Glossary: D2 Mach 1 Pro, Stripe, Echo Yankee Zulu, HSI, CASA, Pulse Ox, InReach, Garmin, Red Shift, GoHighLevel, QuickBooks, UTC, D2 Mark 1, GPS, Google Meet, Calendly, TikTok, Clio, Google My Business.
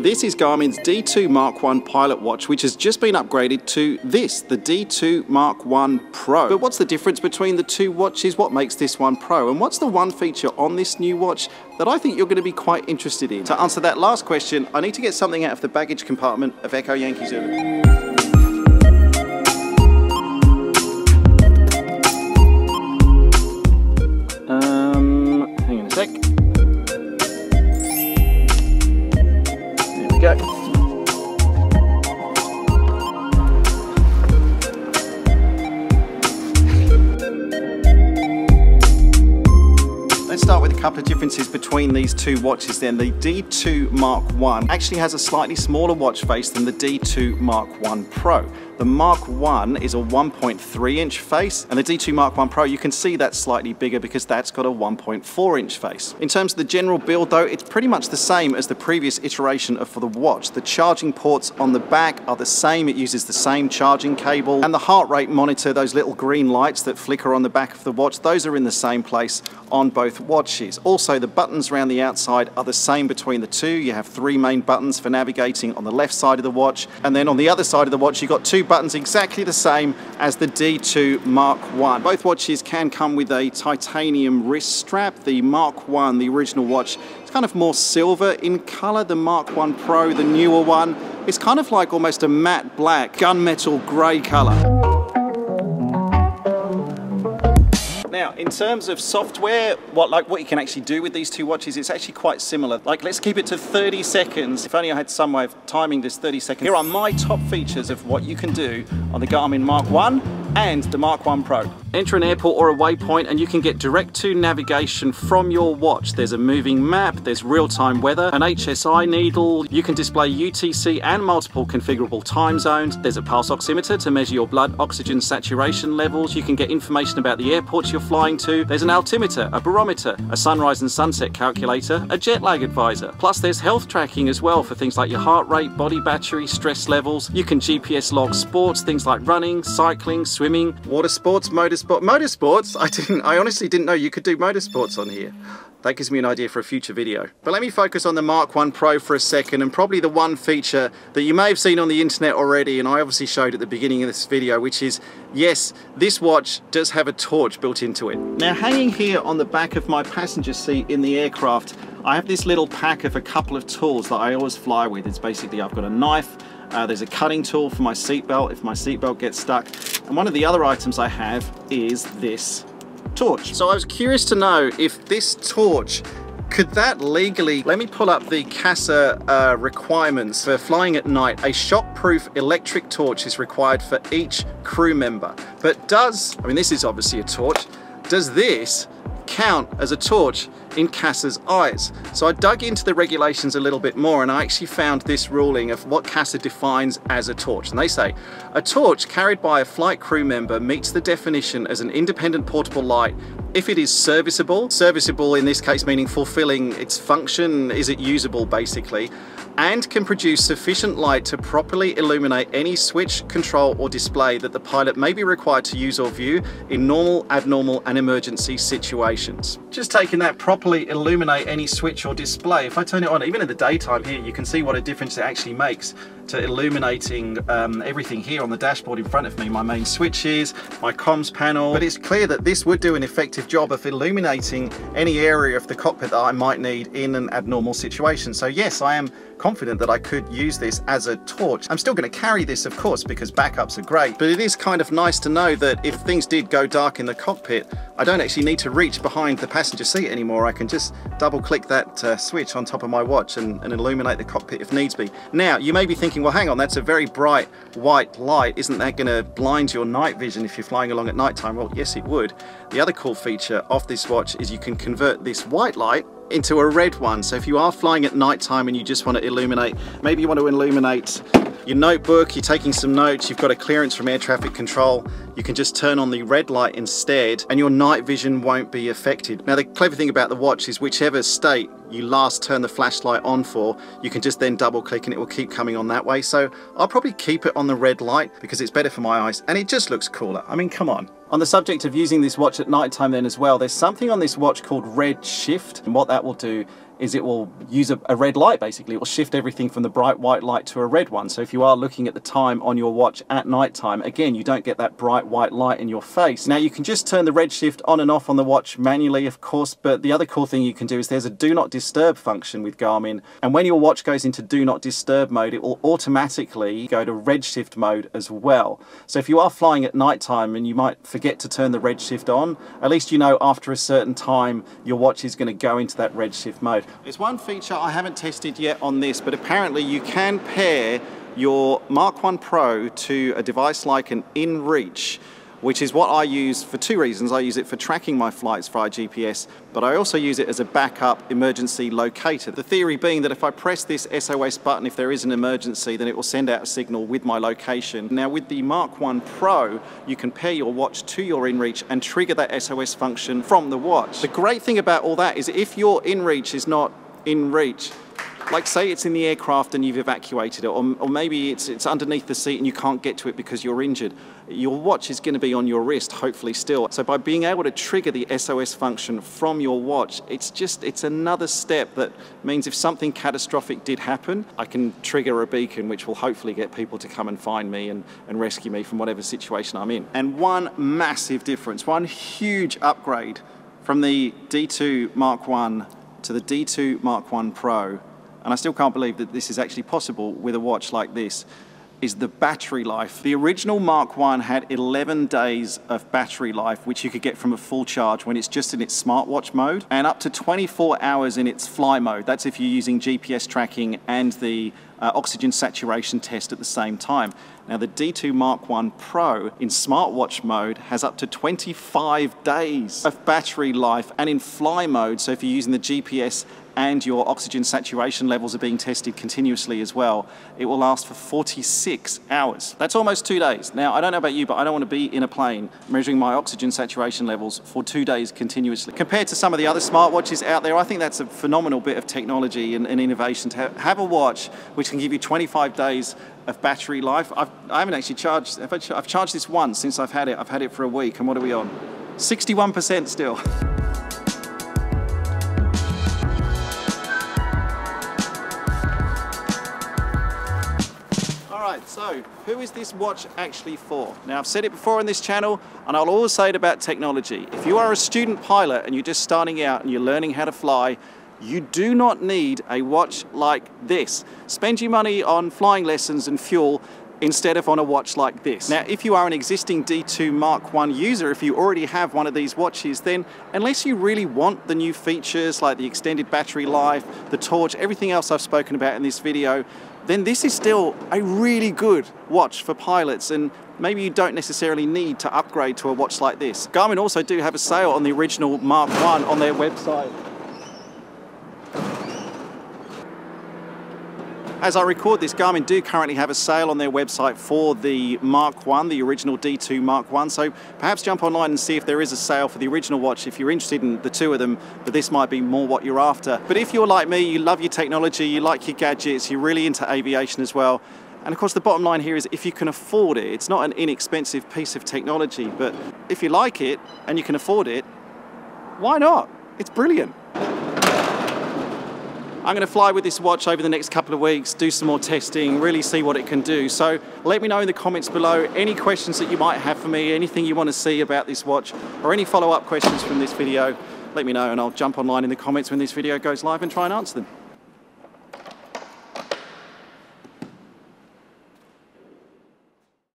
This is Garmin's D2 Mach 1 Pilot Watch, which has just been upgraded to this, the D2 Mach 1 Pro. But what's the difference between the two watches? What makes this one Pro? And what's the one feature on this new watch that I think you're going to be quite interested in? To answer that last question, I need to get something out of the baggage compartment of Echo Yankee Zulu. Couple of differences between these two watches then. The D2 Mark 1 actually has a slightly smaller watch face than the D2 Mark 1 Pro. The Mark 1 is a 1.3 inch face, and the D2 Mark 1 Pro, you can see that's slightly bigger because that's got a 1.4 inch face. In terms of the general build though, it's pretty much the same as the previous iteration of the watch. The charging ports on the back are the same, it uses the same charging cable, and the heart rate monitor, those little green lights that flicker on the back of the watch, those are in the same place on both watches. Also, the buttons around the outside are the same between the two. You have three main buttons for navigating on the left side of the watch, and then on the other side of the watch you've got two buttons exactly the same as the D2 Mark 1. Both watches can come with a titanium wrist strap. The Mark 1, the original watch, it's kind of more silver in colour. The Mark 1 Pro, the newer one, it's kind of like almost a matte black, gunmetal grey colour. Now, in terms of software, what you can actually do with these two watches, it's actually quite similar. Like, let's keep it to 30 seconds. If only I had some way of timing this 30 seconds. Here are my top features of what you can do on the Garmin Mark 1 and the Mark 1 Pro. Enter an airport or a waypoint and you can get direct to navigation from your watch. There's a moving map, there's real-time weather, an HSI needle, you can display UTC and multiple configurable time zones, there's a pulse oximeter to measure your blood oxygen saturation levels, you can get information about the airports you're flying to, there's an altimeter, a barometer, a sunrise and sunset calculator, a jet lag advisor. Plus there's health tracking as well for things like your heart rate, body battery, stress levels. You can GPS log sports, things like running, cycling, swimming, water sports, motorsports, I honestly didn't know you could do motorsports on here. That gives me an idea for a future video. But let me focus on the Mark 1 Pro for a second, and probably the one feature that you may have seen on the internet already, and I obviously showed at the beginning of this video, which is, yes, this watch does have a torch built into it. Now, hanging here on the back of my passenger seat in the aircraft, I have this little pack of a couple of tools that I always fly with. It's basically, I've got a knife, there's a cutting tool for my seatbelt if my seatbelt gets stuck, and one of the other items I have is this torch. So I was curious to know if this torch, could that legally, let me pull up the CASA requirements for flying at night. A shock-proof electric torch is required for each crew member. But does, I mean this is obviously a torch, does this count as a torch in CASA's eyes? So I dug into the regulations a little bit more, and I actually found this ruling of what CASA defines as a torch. And they say, a torch carried by a flight crew member meets the definition as an independent portable light if it is serviceable. Serviceable in this case meaning fulfilling its function, is it usable basically, and can produce sufficient light to properly illuminate any switch, control or display that the pilot may be required to use or view in normal, abnormal and emergency situations. Just taking that properly illuminate any switch or display, if I turn it on, even in the daytime here, you can see what a difference it actually makes to illuminating everything here on the dashboard in front of me, my main switches, my comms panel. But it's clear that this would do an effective job of illuminating any area of the cockpit that I might need in an abnormal situation. So yes, I am confident that I could use this as a torch. I'm still going to carry this, of course, because backups are great, but it is kind of nice to know that if things did go dark in the cockpit, I don't actually need to reach behind the passenger seat anymore. I can just double click that switch on top of my watch and illuminate the cockpit if needs be. Now, you may be thinking, well, hang on, that's a very bright white light. Isn't that going to blind your night vision if you're flying along at nighttime? Well, yes, it would. The other cool feature of this watch is you can convert this white light into a red one. So if you are flying at night time and you just want to illuminate, maybe you want to illuminate your notebook, you're taking some notes, you've got a clearance from air traffic control, you can just turn on the red light instead and your night vision won't be affected. Now the clever thing about the watch is whichever state you last turn the flashlight on for, you can just then double click and it will keep coming on that way. So I'll probably keep it on the red light because it's better for my eyes and it just looks cooler. I mean, come on. On the subject of using this watch at nighttime then as well, there's something on this watch called Red Shift, and what that will do is it will use a red light basically. It will shift everything from the bright white light to a red one. So if you are looking at the time on your watch at night time, again, you don't get that bright white light in your face. Now you can just turn the red shift on and off on the watch manually, of course, but the other cool thing you can do is there's a do not disturb function with Garmin. And when your watch goes into do not disturb mode, it will automatically go to red shift mode as well. So if you are flying at night time and you might forget to turn the red shift on, at least you know after a certain time your watch is going to go into that red shift mode. There's one feature I haven't tested yet on this, but apparently you can pair your Mark 1 Pro to a device like an InReach, which is what I use for two reasons. I use it for tracking my flights via GPS, but I also use it as a backup emergency locator. The theory being that if I press this SOS button, if there is an emergency, then it will send out a signal with my location. Now with the Mark 1 Pro, you can pair your watch to your InReach and trigger that SOS function from the watch. The great thing about all that is if your InReach is not InReach, like say it's in the aircraft and you've evacuated it, or maybe it's underneath the seat and you can't get to it because you're injured, your watch is going to be on your wrist, hopefully still. So by being able to trigger the SOS function from your watch, it's another step that means if something catastrophic did happen, I can trigger a beacon which will hopefully get people to come and find me and rescue me from whatever situation I'm in. And one massive difference, one huge upgrade from the D2 Mark 1 to the D2 Mark 1 Pro, and I still can't believe that this is actually possible with a watch like this, is the battery life. The original Mark 1 had 11 days of battery life, which you could get from a full charge when it's just in its smartwatch mode, and up to 24 hours in its fly mode. That's if you're using GPS tracking and the oxygen saturation test at the same time. Now the D2 Mark 1 Pro in smartwatch mode has up to 25 days of battery life, and in fly mode, so if you're using the GPS and your oxygen saturation levels are being tested continuously as well, it will last for 46 hours. That's almost 2 days. Now, I don't know about you, but I don't want to be in a plane measuring my oxygen saturation levels for 2 days continuously. Compared to some of the other smartwatches out there, I think that's a phenomenal bit of technology and innovation to have a watch which can give you 25 days of battery life. I haven't actually charged, I've charged this once since I've had it. I've had it for a week, and what are we on? 61% still. So, who is this watch actually for? Now, I've said it before on this channel, and I'll always say it about technology. If you are a student pilot and you're just starting out and you're learning how to fly, you do not need a watch like this. Spend your money on flying lessons and fuel instead of on a watch like this. Now, if you are an existing D2 Mark 1 user, if you already have one of these watches, then unless you really want the new features like the extended battery life, the torch, everything else I've spoken about in this video, then this is still a really good watch for pilots, and maybe you don't necessarily need to upgrade to a watch like this. Garmin also do have a sale on the original Mark 1 on their website. As I record this, Garmin do currently have a sale on their website for the Mark 1, the original D2 Mark 1, so perhaps jump online and see if there is a sale for the original watch if you're interested in the two of them, but this might be more what you're after. But if you're like me, you love your technology, you like your gadgets, you're really into aviation as well, and of course the bottom line here is if you can afford it, it's not an inexpensive piece of technology, but if you like it and you can afford it, why not? It's brilliant. I'm going to fly with this watch over the next couple of weeks, do some more testing, really see what it can do. So let me know in the comments below any questions that you might have for me, anything you want to see about this watch, or any follow-up questions from this video. Let me know and I'll jump online in the comments when this video goes live and try and answer them.